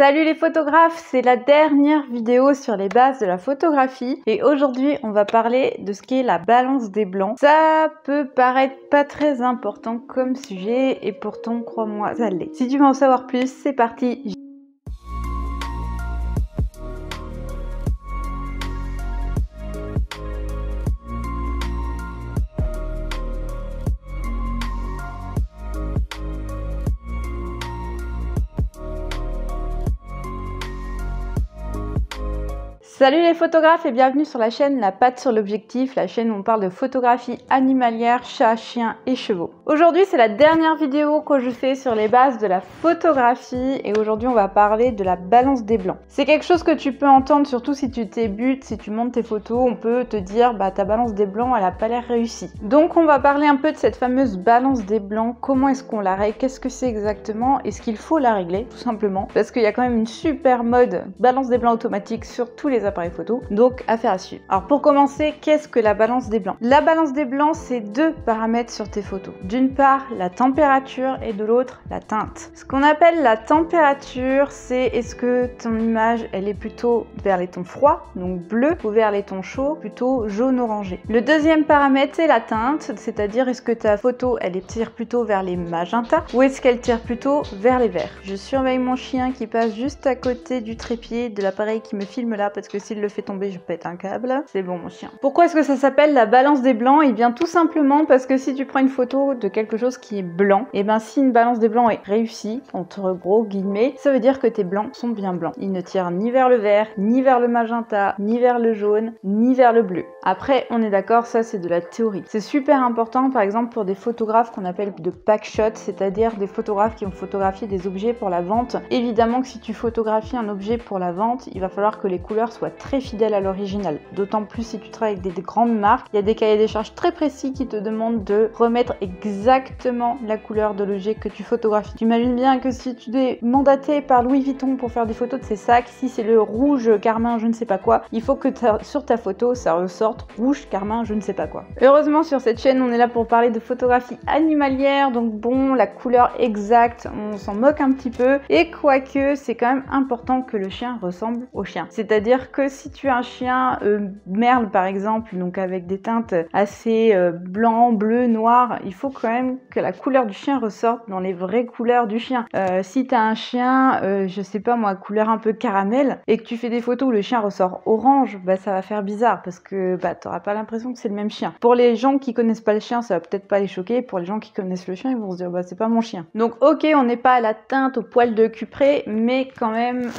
Salut les photographes, c'est la dernière vidéo sur les bases de la photographie et aujourd'hui on va parler de ce qu'est la balance des blancs. Ça peut paraître pas très important comme sujet et pourtant crois-moi ça l'est. Si tu veux en savoir plus, c'est parti. Salut les photographes et bienvenue sur la chaîne La Patte sur l'objectif, la chaîne où on parle de photographie animalière, chats, chiens et chevaux. Aujourd'hui c'est la dernière vidéo que je fais sur les bases de la photographie et aujourd'hui on va parler de la balance des blancs. C'est quelque chose que tu peux entendre surtout si tu débutes, si tu montes tes photos, on peut te dire bah ta balance des blancs elle a pas l'air réussie. Donc on va parler un peu de cette fameuse balance des blancs, comment est-ce qu'on la règle, qu'est-ce que c'est exactement, est-ce qu'il faut la régler tout simplement parce qu'il y a quand même une super mode balance des blancs automatique sur tous les appareils photo, donc affaire à suivre. Alors pour commencer, qu'est-ce que la balance des blancs? La balance des blancs, c'est deux paramètres sur tes photos. D'une part, la température et de l'autre, la teinte. Ce qu'on appelle la température, c'est est-ce que ton image, elle est plutôt vers les tons froids, donc bleu, ou vers les tons chauds, plutôt jaune-orangé. Le deuxième paramètre, c'est la teinte, c'est-à-dire est-ce que ta photo, elle tire plutôt vers les magenta ou est-ce qu'elle tire plutôt vers les verts. Je surveille mon chien qui passe juste à côté du trépied de l'appareil qui me filme là parce que s'il le fait tomber, je pète un câble. C'est bon mon chien. Pourquoi est-ce que ça s'appelle la balance des blancs? Et bien tout simplement parce que si tu prends une photo de quelque chose qui est blanc, et bien si une balance des blancs est réussie, entre gros guillemets, ça veut dire que tes blancs sont bien blancs. Ils ne tirent ni vers le vert, ni vers le magenta, ni vers le jaune, ni vers le bleu. Après, on est d'accord, ça c'est de la théorie. C'est super important par exemple pour des photographes qu'on appelle de packshot, c'est-à-dire des photographes qui ont photographié des objets pour la vente. Évidemment que si tu photographies un objet pour la vente, il va falloir que les couleurs soient très fidèle à l'original, d'autant plus si tu travailles avec des grandes marques. Il y a des cahiers des charges très précis qui te demandent de remettre exactement la couleur de l'objet que tu photographies. Tu imagines bien que si tu es mandaté par Louis Vuitton pour faire des photos de ses sacs, si c'est le rouge carmin je ne sais pas quoi, il faut que sur ta photo ça ressorte rouge carmin je ne sais pas quoi. Heureusement sur cette chaîne on est là pour parler de photographie animalière, donc bon, la couleur exacte on s'en moque un petit peu, et quoique c'est quand même important que le chien ressemble au chien, c'est-à-dire que si tu as un chien merle par exemple, donc avec des teintes assez blanc, bleu, noir, il faut quand même que la couleur du chien ressorte dans les vraies couleurs du chien. Si tu as un chien, je sais pas moi, couleur un peu caramel, et que tu fais des photos où le chien ressort orange, bah ça va faire bizarre parce que bah t'auras pas l'impression que c'est le même chien. Pour les gens qui connaissent pas le chien, ça va peut-être pas les choquer, pour les gens qui connaissent le chien, ils vont se dire bah c'est pas mon chien. Donc ok, on n'est pas à la teinte, au poil de cul près, mais quand même,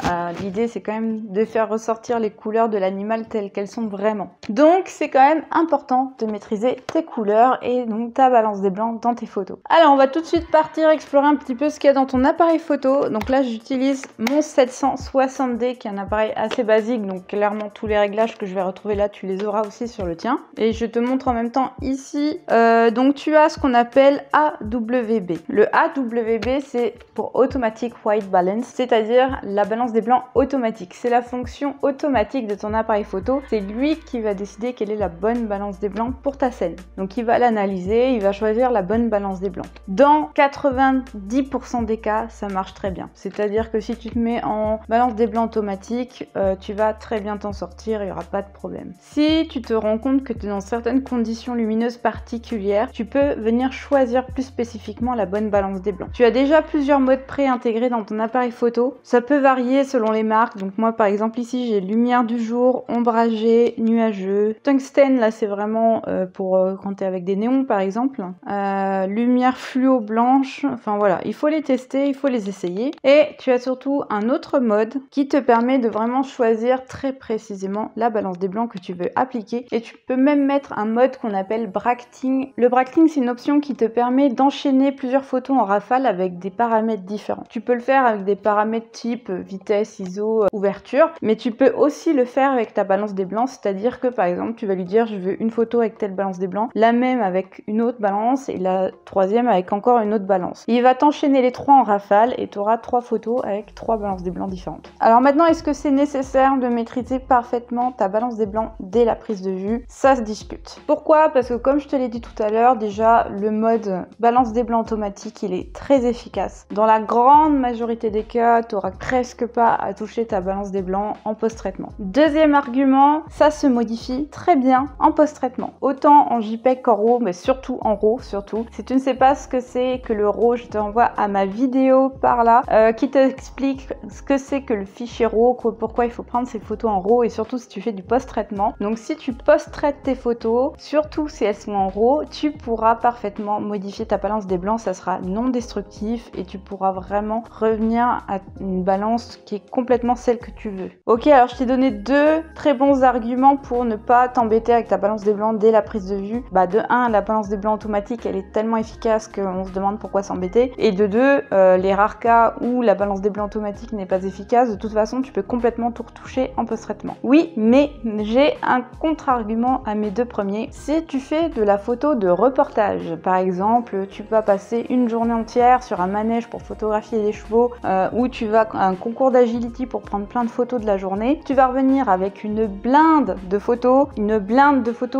l'idée c'est quand même de faire ressortir les couleurs de l'animal telles qu'elles sont vraiment. Donc c'est quand même important de maîtriser tes couleurs et donc ta balance des blancs dans tes photos. Alors on va tout de suite partir explorer un petit peu ce qu'il y a dans ton appareil photo. Donc là j'utilise mon 760D qui est un appareil assez basique, donc clairement tous les réglages que je vais retrouver là tu les auras aussi sur le tien. Et je te montre en même temps ici, donc tu as ce qu'on appelle AWB. Le AWB c'est pour Automatic White Balance, c'est-à-dire la balance des blancs automatique. C'est la fonction automatique de ton appareil photo, c'est lui qui va décider quelle est la bonne balance des blancs pour ta scène. Donc il va l'analyser, il va choisir la bonne balance des blancs. Dans 90% des cas, ça marche très bien. C'est-à-dire que si tu te mets en balance des blancs automatique, tu vas très bien t'en sortir, il n'y aura pas de problème. Si tu te rends compte que tu es dans certaines conditions lumineuses particulières, tu peux venir choisir plus spécifiquement la bonne balance des blancs. Tu as déjà plusieurs modes pré-intégrés dans ton appareil photo. Ça peut varier selon les marques. Donc moi par exemple ici j'ai lumière du jour, ombragé, nuageux. Tungsten, là c'est vraiment pour quand t'es avec des néons par exemple. Lumière fluo blanche, enfin voilà, il faut les tester, il faut les essayer. Et tu as surtout un autre mode qui te permet de vraiment choisir très précisément la balance des blancs que tu veux appliquer. Et tu peux même mettre un mode qu'on appelle bracketing. Le bracketing c'est une option qui te permet d'enchaîner plusieurs photos en rafale avec des paramètres différents. Tu peux le faire avec des paramètres type vitesse, ISO, ouverture, mais tu peux aussi aussi le faire avec ta balance des blancs, c'est-à-dire que par exemple tu vas lui dire je veux une photo avec telle balance des blancs, la même avec une autre balance et la troisième avec encore une autre balance. Il va t'enchaîner les trois en rafale et tu auras trois photos avec trois balances des blancs différentes. Alors maintenant, est-ce que c'est nécessaire de maîtriser parfaitement ta balance des blancs dès la prise de vue? Ça se discute. Pourquoi? Parce que comme je te l'ai dit tout à l'heure, déjà le mode balance des blancs automatique il est très efficace. Dans la grande majorité des cas, tu auras presque pas à toucher ta balance des blancs en post-traitement. Deuxième argument, ça se modifie très bien en post-traitement. Autant en JPEG qu'en RAW, mais surtout en RAW, surtout. Si tu ne sais pas ce que c'est que le RAW, je te renvoie à ma vidéo par là qui t'explique ce que c'est que le fichier RAW, pourquoi il faut prendre ses photos en RAW et surtout si tu fais du post-traitement. Donc si tu post-traites tes photos, surtout si elles sont en RAW, tu pourras parfaitement modifier ta balance des blancs, ça sera non destructif et tu pourras vraiment revenir à une balance qui est complètement celle que tu veux. Ok, alors je t'ai donné deux très bons arguments pour ne pas t'embêter avec ta balance des blancs dès la prise de vue. Bah de 1, la balance des blancs automatique elle est tellement efficace qu'on se demande pourquoi s'embêter, et de 2, les rares cas où la balance des blancs automatique n'est pas efficace, de toute façon tu peux complètement tout retoucher en post-traitement. Oui, mais j'ai un contre-argument à mes deux premiers. Si tu fais de la photo de reportage, par exemple tu vas passer une journée entière sur un manège pour photographier des chevaux, ou tu vas à un concours d'agility pour prendre plein de photos de la journée, tu vas revenir avec une blinde de photos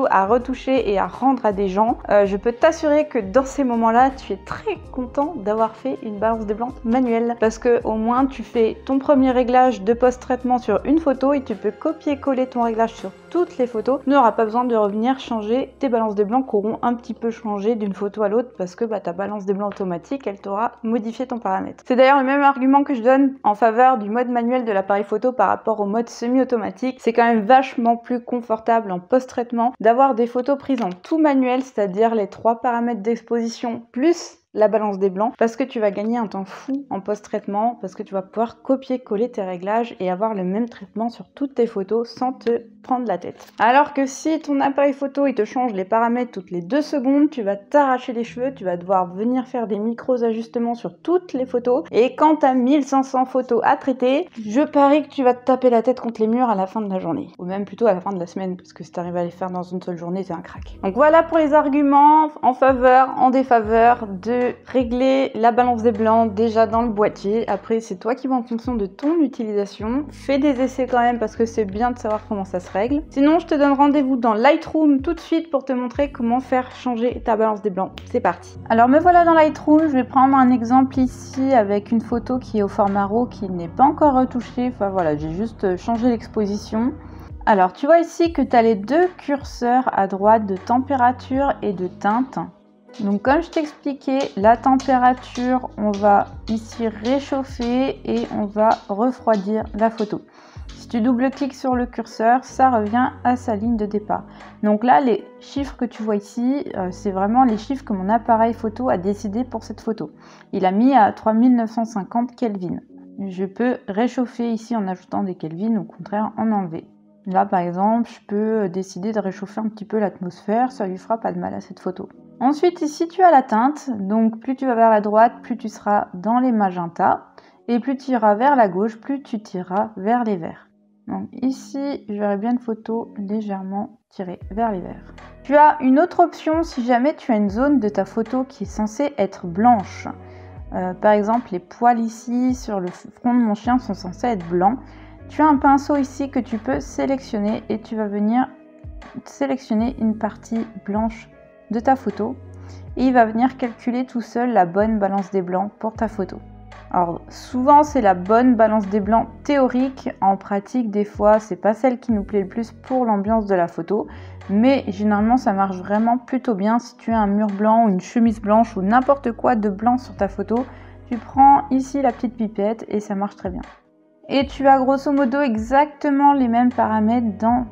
à retoucher et à rendre à des gens. Je peux t'assurer que dans ces moments-là, tu es très content d'avoir fait une balance des blancs manuelle, parce que au moins tu fais ton premier réglage de post-traitement sur une photo et tu peux copier-coller ton réglage sur toutes les photos. Tu n'auras pas besoin de revenir changer tes balances des blancs qui auront un petit peu changé d'une photo à l'autre parce que bah, ta balance des blancs automatique, elle t'aura modifié ton paramètre. C'est d'ailleurs le même argument que je donne en faveur du mode manuel de l'appareil photo par rapport au mode semi-automatique. C'est quand même vachement plus confortable en post-traitement d'avoir des photos prises en tout manuel, c'est-à-dire les trois paramètres d'exposition plus la balance des blancs, parce que tu vas gagner un temps fou en post-traitement, parce que tu vas pouvoir copier-coller tes réglages et avoir le même traitement sur toutes tes photos sans te prendre la tête. Alors que si ton appareil photo il te change les paramètres toutes les 2 secondes, tu vas t'arracher les cheveux, tu vas devoir venir faire des micros ajustements sur toutes les photos, et quand tu as 1500 photos à traiter, je parie que tu vas te taper la tête contre les murs à la fin de la journée, ou même plutôt à la fin de la semaine, parce que si tu arrives à les faire dans une seule journée, c'est un crack. Donc voilà pour les arguments en faveur, en défaveur de régler la balance des blancs déjà dans le boîtier. Après c'est toi qui vas en fonction de ton utilisation, fais des essais quand même parce que c'est bien de savoir comment ça se règle. Sinon je te donne rendez-vous dans Lightroom tout de suite pour te montrer comment faire changer ta balance des blancs. C'est parti. Alors me voilà dans Lightroom, je vais prendre un exemple ici avec une photo qui est au format RAW qui n'est pas encore retouchée, enfin voilà, j'ai juste changé l'exposition. Alors tu vois ici que tu as les deux curseurs à droite de température et de teinte. Donc comme je t'expliquais, la température, on va ici réchauffer et on va refroidir la photo. Si tu double-cliques sur le curseur, ça revient à sa ligne de départ. Donc là, les chiffres que tu vois ici, c'est vraiment les chiffres que mon appareil photo a décidé pour cette photo. Il a mis à 3950 Kelvin. Je peux réchauffer ici en ajoutant des Kelvin, au contraire en enlever. Là par exemple, je peux décider de réchauffer un petit peu l'atmosphère, ça lui fera pas de mal à cette photo. Ensuite ici tu as la teinte, donc plus tu vas vers la droite, plus tu seras dans les magentas, et plus tu iras vers la gauche, plus tu tireras vers les verts. Donc ici j'aurais bien une photo légèrement tirée vers les verts. Tu as une autre option si jamais tu as une zone de ta photo qui est censée être blanche. Par exemple les poils ici sur le front de mon chien sont censés être blancs. Tu as un pinceau ici que tu peux sélectionner et tu vas venir sélectionner une partie blanche de ta photo et il va venir calculer tout seul la bonne balance des blancs pour ta photo. Alors souvent c'est la bonne balance des blancs théorique, en pratique des fois c'est pas celle qui nous plaît le plus pour l'ambiance de la photo, mais généralement ça marche vraiment plutôt bien. Si tu as un mur blanc ou une chemise blanche ou n'importe quoi de blanc sur ta photo, tu prends ici la petite pipette et ça marche très bien. Et tu as grosso modo exactement les mêmes paramètres dans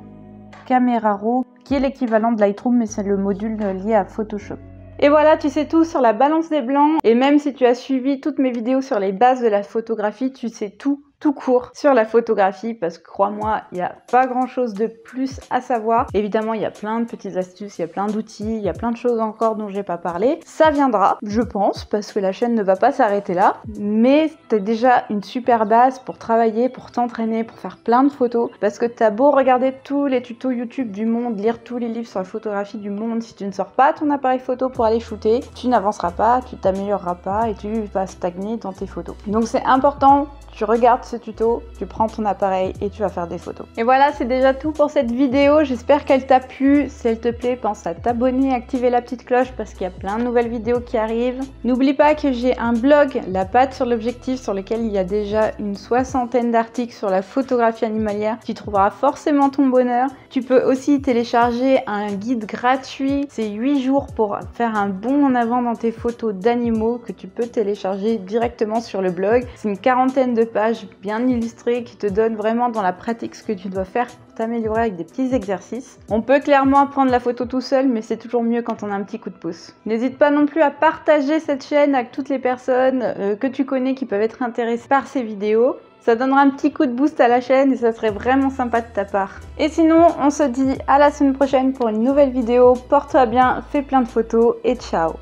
Camera Raw qui est l'équivalent de Lightroom, mais c'est le module lié à Photoshop. Et voilà, tu sais tout sur la balance des blancs, et même si tu as suivi toutes mes vidéos sur les bases de la photographie, tu sais tout tout court sur la photographie parce que crois-moi, il n'y a pas grand-chose de plus à savoir. Évidemment, il y a plein de petites astuces, il y a plein d'outils, il y a plein de choses encore dont j'ai pas parlé. Ça viendra, je pense, parce que la chaîne ne va pas s'arrêter là. Mais t'as déjà une super base pour travailler, pour t'entraîner, pour faire plein de photos. Parce que t'as beau regarder tous les tutos YouTube du monde, lire tous les livres sur la photographie du monde, si tu ne sors pas ton appareil photo pour aller shooter, tu n'avanceras pas, tu t'amélioreras pas et tu vas stagner dans tes photos. Donc c'est important, tu regardes ce tuto, tu prends ton appareil et tu vas faire des photos. Et voilà, c'est déjà tout pour cette vidéo. J'espère qu'elle t'a plu. Si elle te plaît, pense à t'abonner, activer la petite cloche parce qu'il y a plein de nouvelles vidéos qui arrivent. N'oublie pas que j'ai un blog, La Patte sur l'objectif, sur lequel il y a déjà une 60aine d'articles sur la photographie animalière. Tu trouveras forcément ton bonheur. Tu peux aussi télécharger un guide gratuit. C'est 8 jours pour faire un bond en avant dans tes photos d'animaux que tu peux télécharger directement sur le blog. C'est une quarantaine de pages bien illustrées qui te donnent vraiment dans la pratique ce que tu dois faire pour t'améliorer avec des petits exercices. On peut clairement apprendre la photo tout seul, mais c'est toujours mieux quand on a un petit coup de pouce. N'hésite pas non plus à partager cette chaîne avec toutes les personnes que tu connais qui peuvent être intéressées par ces vidéos. Ça donnera un petit coup de boost à la chaîne et ça serait vraiment sympa de ta part. Et sinon, on se dit à la semaine prochaine pour une nouvelle vidéo. Porte-toi bien, fais plein de photos et ciao!